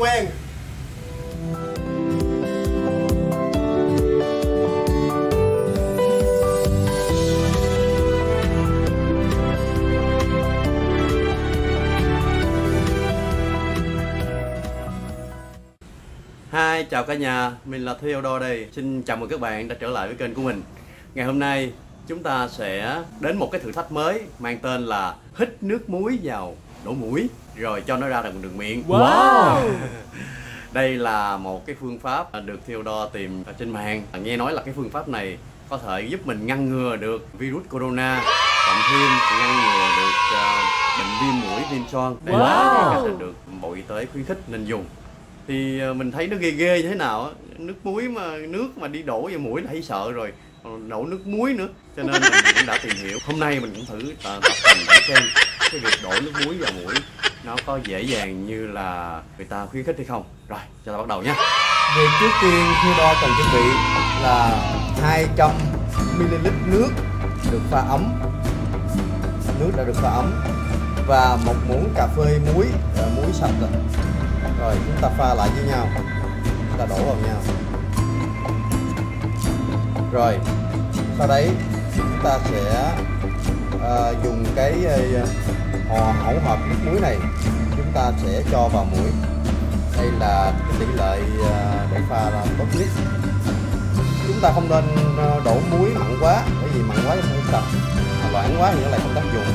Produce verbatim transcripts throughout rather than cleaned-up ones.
quen. Hi, chào cả nhà, mình là Theodore đây. Xin chào mừng các bạn đã trở lại với kênh của mình. Ngày hôm nay chúng ta sẽ đến một cái thử thách mới mang tên là hít nước muối vào lỗ mũi rồi cho nó ra bằng đường miệng. Wow. Đây là một cái phương pháp được Theodore tìm ở trên mạng. Nghe nói là cái phương pháp này có thể giúp mình ngăn ngừa được virus corona, cộng thêm ngăn ngừa được uh, bệnh viêm mũi, viêm xoang. Đây wow. là cái cách được Bộ Y tế khuyến khích nên dùng. Thì mình thấy nó ghê ghê như thế nào á, nước muối mà nước mà đi đổ vào mũi là thấy sợ rồi, đổ nước muối nữa, cho nên mình cũng đã tìm hiểu. Hôm nay mình cũng thử tập thành để xem cái việc đổ nước muối vào mũi nó có dễ dàng như là người ta khuyến khích hay không. Rồi, cho ta bắt đầu nha. Việc trước tiên Theodore cần chuẩn bị là hai trăm mi li lít nước được pha ấm. Nước đã được pha ấm và một muỗng cà phê muối, muối sạch rồi. Rồi chúng ta pha lại với nhau, chúng ta đổ vào nhau. Rồi sau đấy chúng ta sẽ uh, dùng cái hò hỗn hợp nước muối này, chúng ta sẽ cho vào mũi. Đây là cái tỷ lệ uh, để pha làm tốt nhất. Chúng ta không nên đổ muối mặn quá, bởi vì mặn quá thì không đậm, loãng quá thì nó lại không tác dụng.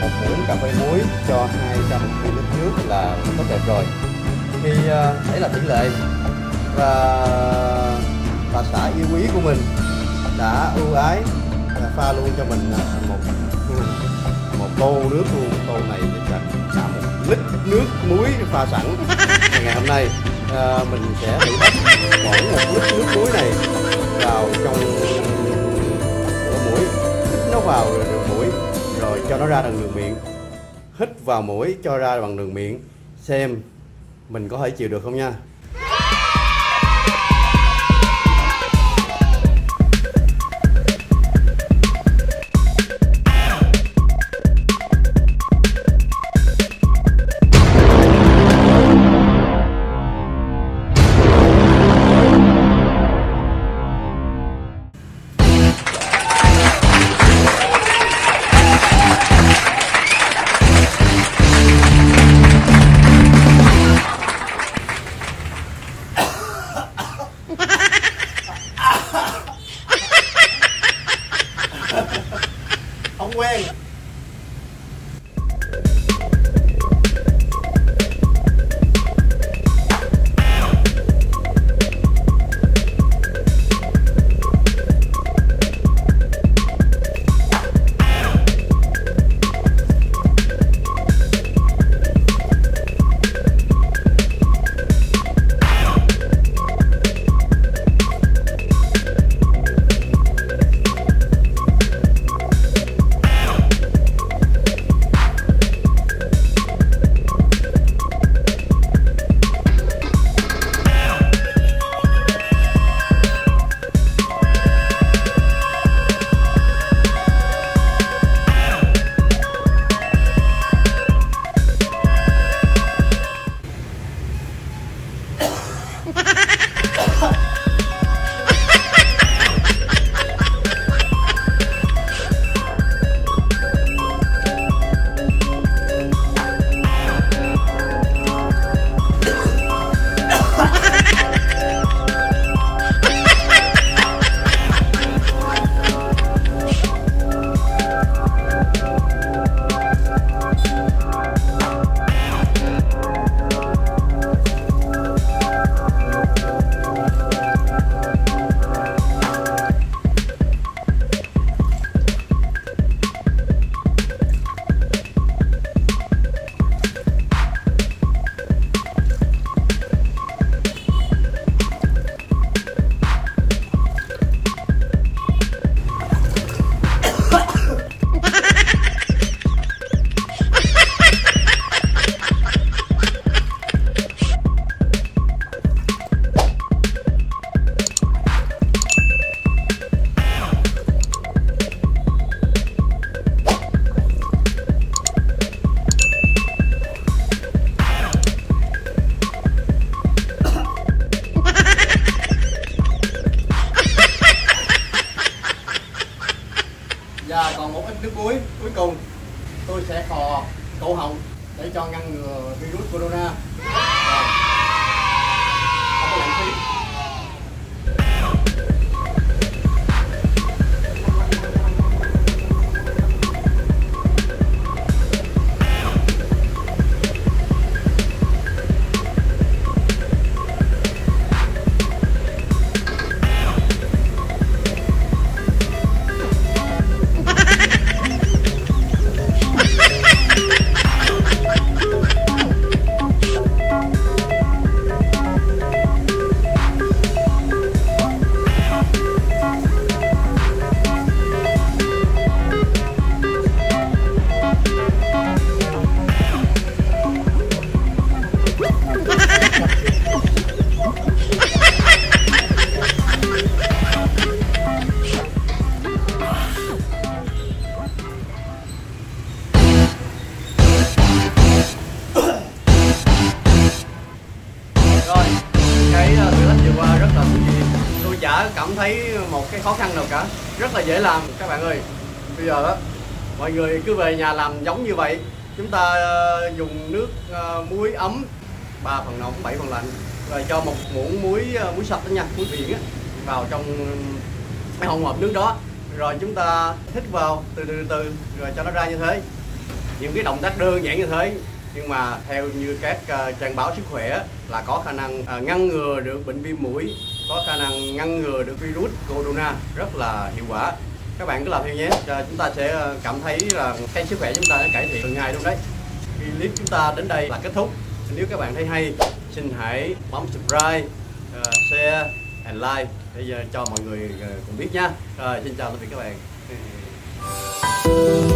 Một muỗng cà phê muối cho hai trăm mi li lít nước là tốt đẹp rồi. Thì đấy là tỷ lệ và bà xã yêu quý của mình đã ưu ái pha luôn cho mình một một tô nước luôn. Tô này là cả một lít nước muối pha sẵn. Ngày hôm nay mình sẽ thử bỏ một lít nước muối này vào trong mũi, nó vào đường mũi rồi cho nó ra bằng đường miệng. Hít vào mũi cho ra bằng đường miệng, xem mình có thể chịu được không nha. Không quen. Và còn một ít nước muối cuối cùng tôi sẽ khò cổ họng để cho ngăn ngừa virus corona. Không có lãng phí. Cảm thấy một cái khó khăn nào cả, rất là dễ làm các bạn ơi. Bây giờ đó, mọi người cứ về nhà làm giống như vậy. Chúng ta dùng nước uh, muối ấm ba phần nóng bảy phần lạnh, rồi cho một muỗng muối uh, muối sạch đó nha, muối biển vào trong cái hỗn hợp nước đó, rồi chúng ta hít vào từ từ từ rồi cho nó ra như thế. Những cái động tác đơn giản như thế nhưng mà theo như các uh, trang báo sức khỏe là có khả năng uh, ngăn ngừa được bệnh viêm mũi, có khả năng ngăn ngừa được virus corona rất là hiệu quả. Các bạn cứ làm theo nhé, chúng ta sẽ cảm thấy là cái sức khỏe chúng ta sẽ cải thiện từng ngày luôn đấy. Clip chúng ta đến đây là kết thúc. Nếu các bạn thấy hay, xin hãy bấm subscribe, uh, share and like để cho mọi người cùng biết nha. Rồi, xin chào tạm biệt các bạn.